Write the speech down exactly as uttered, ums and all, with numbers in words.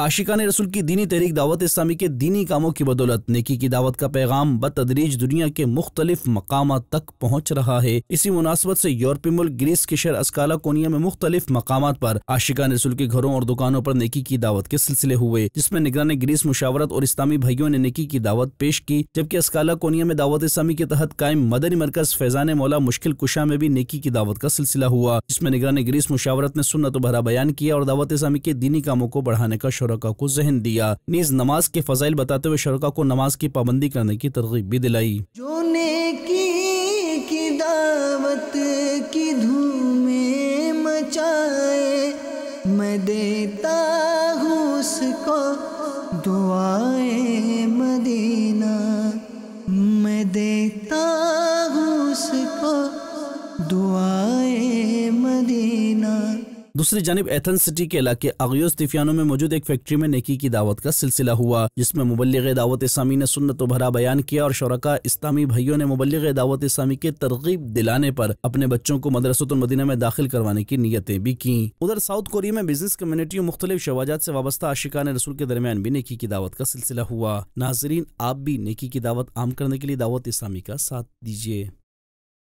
आशिकाने रसूल की दीनी तहरीक दावत इस्लामी के दीनी कामों की बदौलत नेकी की दावत का पैगाम बतदरीज दुनिया के मुख्तलिफ मकामात तक पहुँच रहा है। इसी मुनासबत से यूरोपीय मुल्क ग्रीस के शहर असकाला कोनिया में मुख्तलिफ मकामात पर आशिकाने रसूल के घरों और दुकानों पर नेकी की दावत के सिलसिले हुए, जिसमें निगरान ग्रीस मुशावरत और इस्लामी भाइयों ने नेकी की दावत पेश की। जबकि असकाला कोनिया में दावत इस्लामी के तहत कायम मदनी मरकज फैजान मौला मुश्किल कुशा में भी नेकी की दावत का सिलसिला हुआ, जिसमें निगरान ग्रीस मुशावरत ने सुन्नत भरा बयान किया और दावत इस्लामी के दीनी कामों को बढ़ाने का शरका को जहन दिया। नीज नमाज के फजाइल बताते हुए शरका को नमाज की पाबंदी करने की तरगीब भी दिलाई। जो नेकी की दावत की धूमें मचाए, मैं देता हूँ उसको दुआए मदीना, मैं देता हूँ उसको दुआए मदीना। दूसरी जानिब एथेंस सिटी के इलाके आगियोस तिफ्यानो में मौजूद एक फैक्ट्री में नेकी की दावत का सिलसिला हुआ, जिसमें मुबल्लिग दावत इस्लामी ने सुन्नत भरा बयान किया और शरका इस्लामी भाइयों ने मुबल्लिग दावत इस्लामी के तरगीब दिलाने पर अपने बच्चों को मदरसतुल मदीना में दाखिल करवाने की नियतें भी की। उधर साउथ कोरिया में बिजनेस कम्युनिटी और मुख्तलिफ शवाजात से वाबस्ता आशिकान रसूल के दरमियान भी नेकी की दावत का सिलसिला हुआ। नाजरीन, आप भी नेकी की दावत आम करने के लिए दावत इस्लामी का साथ दीजिए।